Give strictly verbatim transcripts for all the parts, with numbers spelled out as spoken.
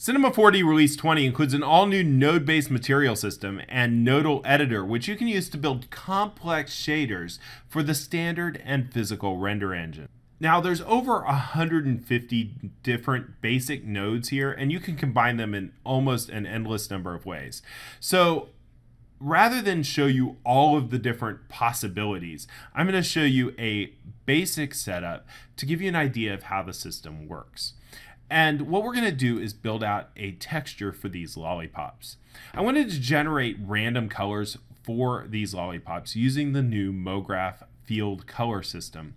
Cinema four D Release twenty includes an all-new node-based material system and nodal editor, which you can use to build complex shaders for the standard and physical render engine. Now, there's over one hundred fifty different basic nodes here, and you can combine them in almost an endless number of ways. So rather than show you all of the different possibilities, I'm going to show you a basic setup to give you an idea of how the system works. And what we're going to do is build out a texture for these lollipops. I wanted to generate random colors for these lollipops using the new MoGraph field color system.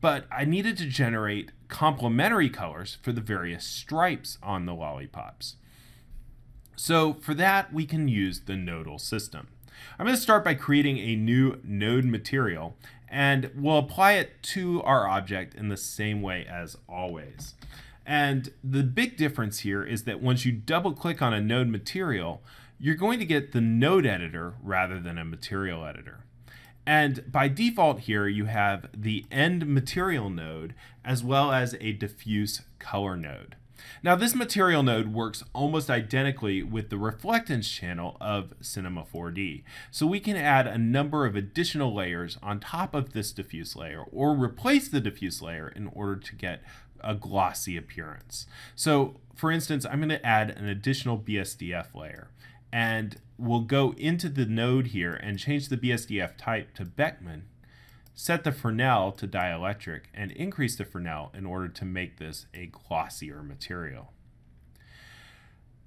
But I needed to generate complementary colors for the various stripes on the lollipops. So for that, we can use the nodal system. I'm going to start by creating a new node material, and we'll apply it to our object in the same way as always. And the big difference here is that once you double click on a node material, you're going to get the node editor rather than a material editor. And by default here, you have the end material node as well as a diffuse color node. Now, this material node works almost identically with the reflectance channel of Cinema four D. So we can add a number of additional layers on top of this diffuse layer or replace the diffuse layer in order to get a glossy appearance. So for instance, I'm going to add an additional B S D F layer, and we'll go into the node here and change the B S D F type to Beckmann, set the Fresnel to dielectric, and increase the Fresnel in order to make this a glossier material.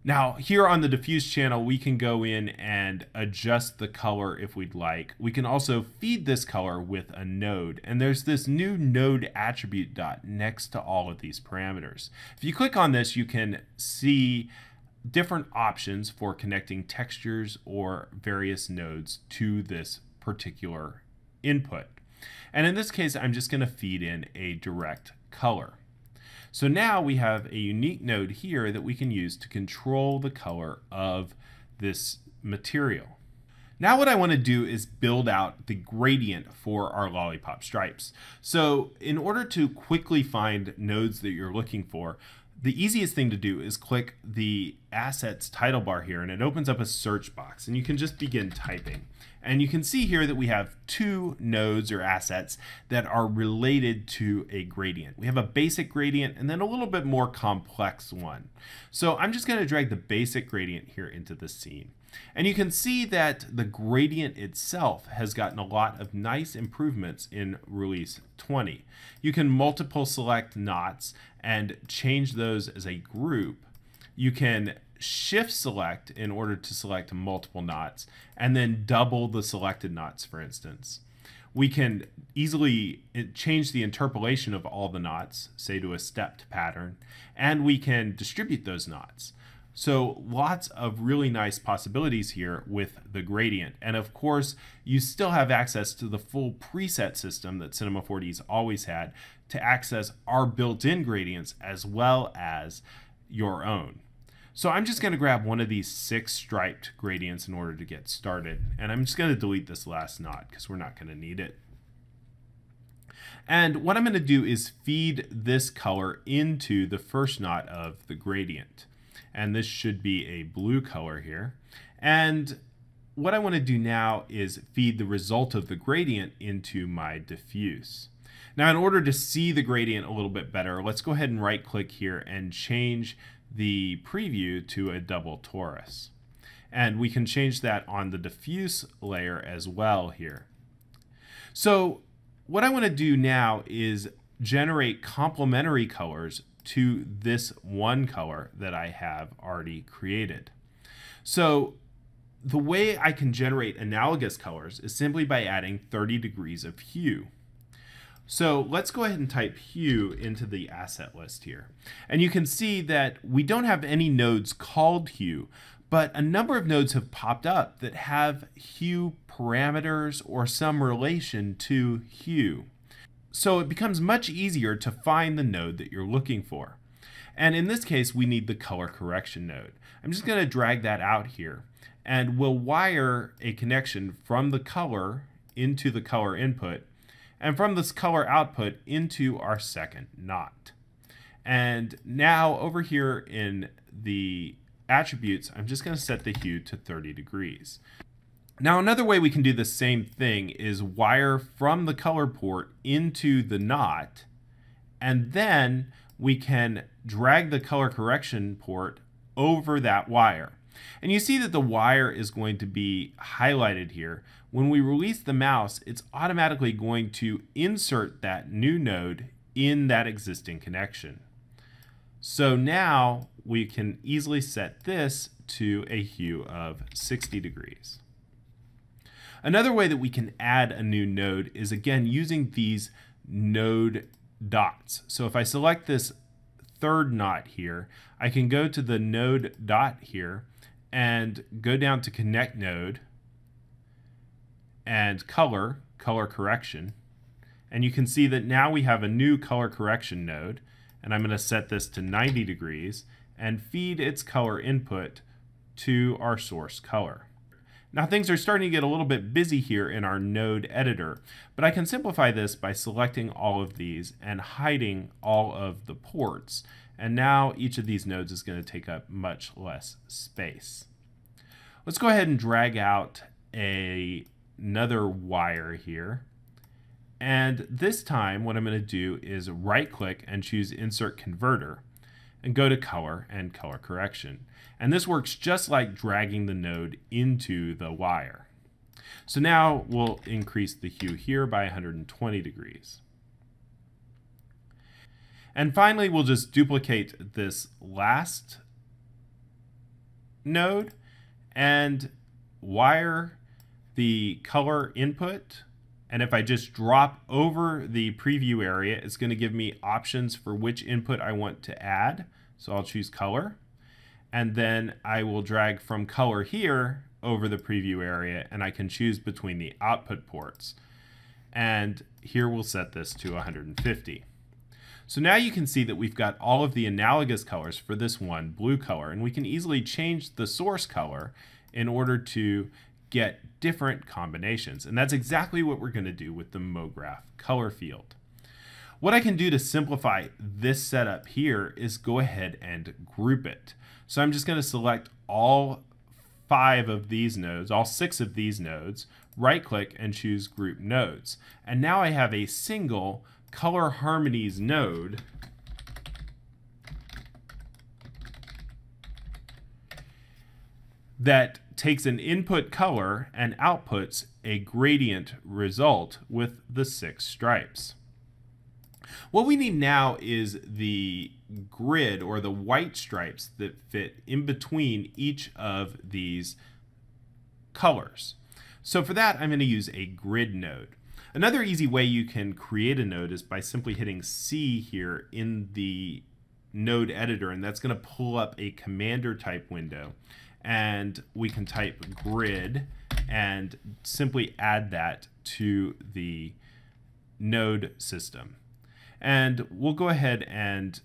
Now, here on the diffuse channel, we can go in and adjust the color if we'd like. We can also feed this color with a node, and there's this new node attribute dot next to all of these parameters. If you click on this, you can see different options for connecting textures or various nodes to this particular input. And in this case, I'm just going to feed in a direct color. So now we have a unique node here that we can use to control the color of this material. Now what I want to do is build out the gradient for our lollipop stripes. So in order to quickly find nodes that you're looking for, the easiest thing to do is click the assets title bar here, and it opens up a search box, and you can just begin typing. And you can see here that we have two nodes or assets that are related to a gradient. We have a basic gradient and then a little bit more complex one. So I'm just going to drag the basic gradient here into the scene. And you can see that the gradient itself has gotten a lot of nice improvements in Release twenty. You can multiple select knots and change those as a group. You can shift select in order to select multiple knots and then double the selected knots, for instance. We can easily change the interpolation of all the knots, say to a stepped pattern, and we can distribute those knots. So lots of really nice possibilities here with the gradient. And of course, you still have access to the full preset system that Cinema four D's always had to access our built-in gradients as well as your own. So I'm just going to grab one of these six striped gradients in order to get started. And I'm just going to delete this last knot because we're not going to need it. And what I'm going to do is feed this color into the first knot of the gradient. And this should be a blue color here. And what I want to do now is feed the result of the gradient into my diffuse. Now, in order to see the gradient a little bit better, let's go ahead and right click here and change the preview to a double torus. And we can change that on the diffuse layer as well here. So what I want to do now is generate complementary colors to this one color that I have already created. So the way I can generate analogous colors is simply by adding thirty degrees of hue. So let's go ahead and type hue into the asset list here. And you can see that we don't have any nodes called hue, but a number of nodes have popped up that have hue parameters or some relation to hue. So it becomes much easier to find the node that you're looking for. And in this case, we need the color correction node. I'm just going to drag that out here, and we'll wire a connection from the color into the color input, and from this color output into our second knot. And now over here in the attributes, I'm just gonna set the hue to thirty degrees. Now another way we can do the same thing is wire from the color port into the knot, and then we can drag the color correction port over that wire. And you see that the wire is going to be highlighted here. When we release the mouse, it's automatically going to insert that new node in that existing connection. So now we can easily set this to a hue of sixty degrees. Another way that we can add a new node is, again, using these node dots. So if I select this third knot here, I can go to the node dot here and go down to connect node and color, color correction. And you can see that now we have a new color correction node, and I'm going to set this to ninety degrees and feed its color input to our source color. Now things are starting to get a little bit busy here in our node editor, but I can simplify this by selecting all of these and hiding all of the ports. And now each of these nodes is going to take up much less space. Let's go ahead and drag out a, another wire here. And this time what I'm going to do is right click and choose Insert Converter and go to Color and Color Correction. And this works just like dragging the node into the wire. So now we'll increase the hue here by one hundred twenty degrees. And finally, we'll just duplicate this last node and wire the color input. And if I just drop over the preview area, it's going to give me options for which input I want to add. So I'll choose color, and then I will drag from color here over the preview area, and I can choose between the output ports. And here we'll set this to one hundred fifty. So now you can see that we've got all of the analogous colors for this one blue color, and we can easily change the source color in order to get different combinations. And that's exactly what we're going to do with the MoGraph color field. What I can do to simplify this setup here is go ahead and group it. So I'm just going to select all five of these nodes, all six of these nodes, right click and choose Group Nodes. And now I have a single Color Harmonies node that takes an input color and outputs a gradient result with the six stripes. What we need now is the grid or the white stripes that fit in between each of these colors. So for that, I'm going to use a grid node. Another easy way you can create a node is by simply hitting C here in the node editor, and that's going to pull up a commander type window. And we can type grid and simply add that to the node system. And we'll go ahead and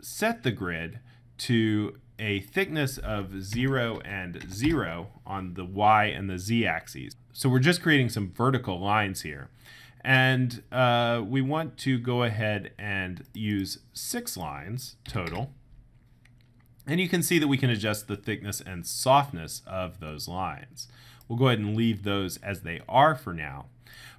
set the grid to a thickness of zero and zero on the Y and the Z axes. So we're just creating some vertical lines here. And uh, we want to go ahead and use six lines total. And you can see that we can adjust the thickness and softness of those lines. We'll go ahead and leave those as they are for now.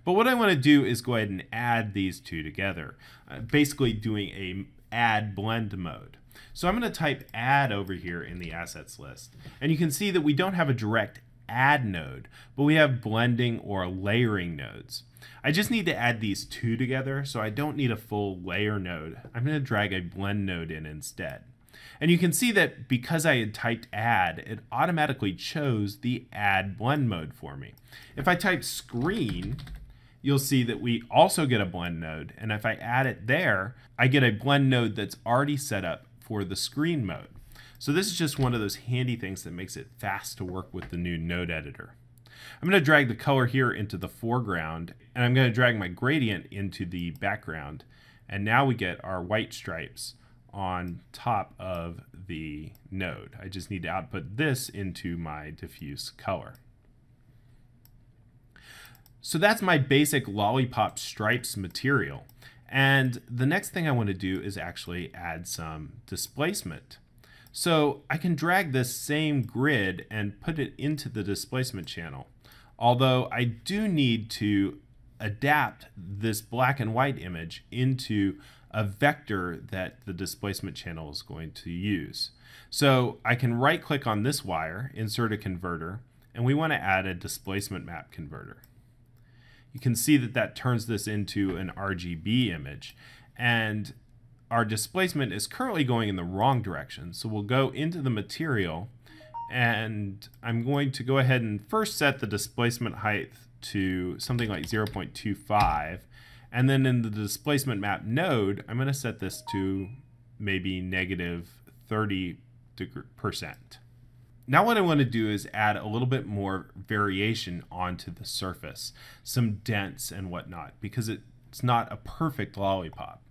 But what I want to do is go ahead and add these two together, uh, basically doing a add blend mode. So I'm going to type add over here in the assets list. And you can see that we don't have a direct add node, but we have blending or layering nodes. I just need to add these two together, so I don't need a full layer node. I'm going to drag a blend node in instead. And you can see that because I had typed add, it automatically chose the add blend mode for me. If I type screen, you'll see that we also get a blend node. And if I add it there, I get a blend node that's already set up for the screen mode. So this is just one of those handy things that makes it fast to work with the new node editor. I'm going to drag the color here into the foreground, and I'm going to drag my gradient into the background. And now we get our white stripes on top of the node. I just need to output this into my diffuse color. So that's my basic lollipop stripes material. And the next thing I want to do is actually add some displacement. So I can drag this same grid and put it into the displacement channel. Although I do need to adapt this black and white image into a vector that the displacement channel is going to use. So I can right click on this wire, insert a converter, and we want to add a displacement map converter. You can see that that turns this into an R G B image, and our displacement is currently going in the wrong direction. So we'll go into the material, and I'm going to go ahead and first set the displacement height to something like zero point two five. And then in the displacement map node, I'm going to set this to maybe negative thirty percent. Now what I want to do is add a little bit more variation onto the surface, some dents and whatnot, because it's not a perfect lollipop.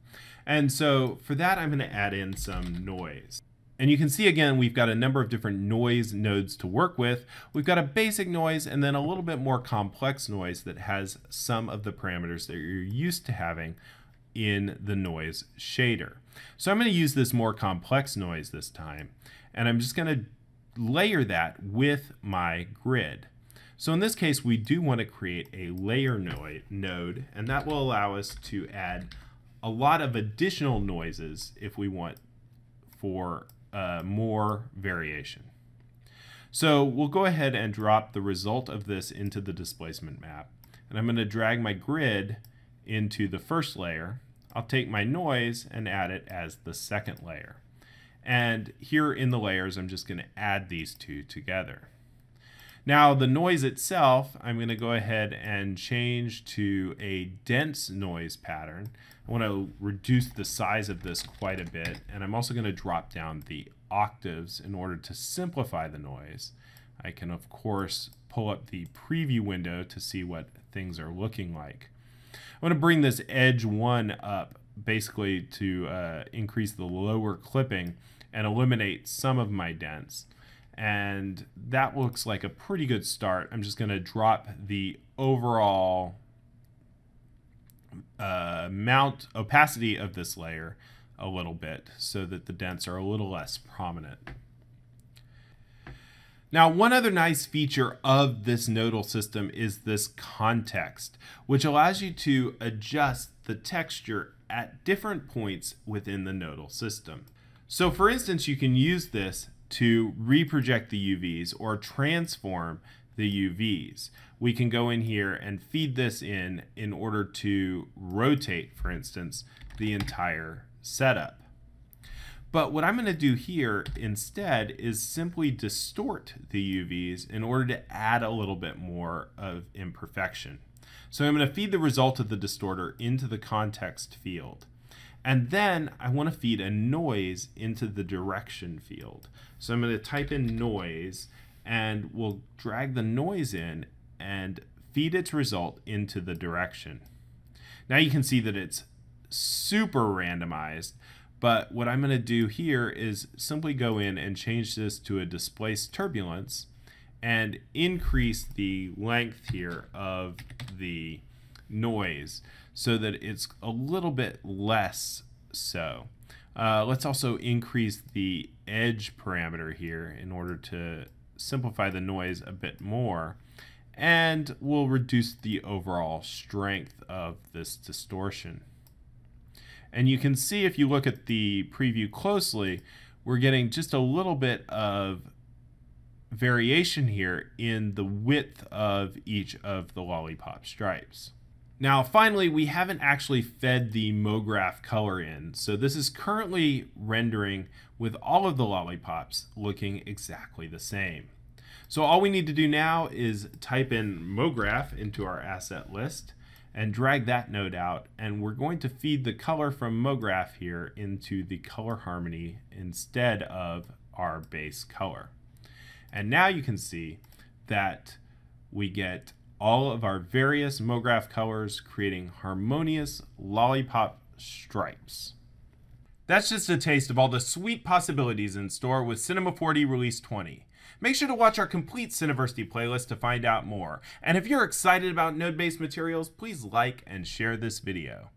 And so for that, I'm going to add in some noise. And you can see again, we've got a number of different noise nodes to work with. We've got a basic noise and then a little bit more complex noise that has some of the parameters that you're used to having in the noise shader. So I'm going to use this more complex noise this time, and I'm just going to layer that with my grid. So in this case, we do want to create a layer node, and that will allow us to add a lot of additional noises if we want for Uh, more variation. So we'll go ahead and drop the result of this into the displacement map. And I'm going to drag my grid into the first layer. I'll take my noise and add it as the second layer. And here in the layers, I'm just going to add these two together. Now the noise itself, I'm going to go ahead and change to a dense noise pattern. I want to reduce the size of this quite a bit, and I'm also going to drop down the octaves in order to simplify the noise. I can, of course, pull up the preview window to see what things are looking like. I want to bring this edge one up basically to uh, increase the lower clipping and eliminate some of my dents. And that looks like a pretty good start. I'm just going to drop the overall uh, mount opacity of this layer a little bit so that the dents are a little less prominent. Now, one other nice feature of this nodal system is this context, which allows you to adjust the texture at different points within the nodal system. So for instance, you can use this to reproject the U Vs or transform the U Vs. We can go in here and feed this in in order to rotate, for instance, the entire setup. But what I'm going to do here instead is simply distort the U Vs in order to add a little bit more of imperfection. So I'm going to feed the result of the distorter into the context field. And then I want to feed a noise into the direction field. So I'm going to type in noise, and we'll drag the noise in and feed its result into the direction. Now you can see that it's super randomized, but what I'm going to do here is simply go in and change this to a displaced turbulence and increase the length here of the noise so that it's a little bit less so. Uh, let's also increase the edge parameter here in order to simplify the noise a bit more, and we'll reduce the overall strength of this distortion. And you can see if you look at the preview closely, we're getting just a little bit of variation here in the width of each of the lollipop stripes. Now finally, we haven't actually fed the MoGraph color in, so this is currently rendering with all of the lollipops looking exactly the same. So all we need to do now is type in MoGraph into our asset list and drag that node out, and we're going to feed the color from MoGraph here into the color harmony instead of our base color. And now you can see that we get all of our various MoGraph colors creating harmonious lollipop stripes. That's just a taste of all the sweet possibilities in store with Cinema four D Release twenty. Make sure to watch our complete Cineversity playlist to find out more. And if you're excited about node-based materials, please like and share this video.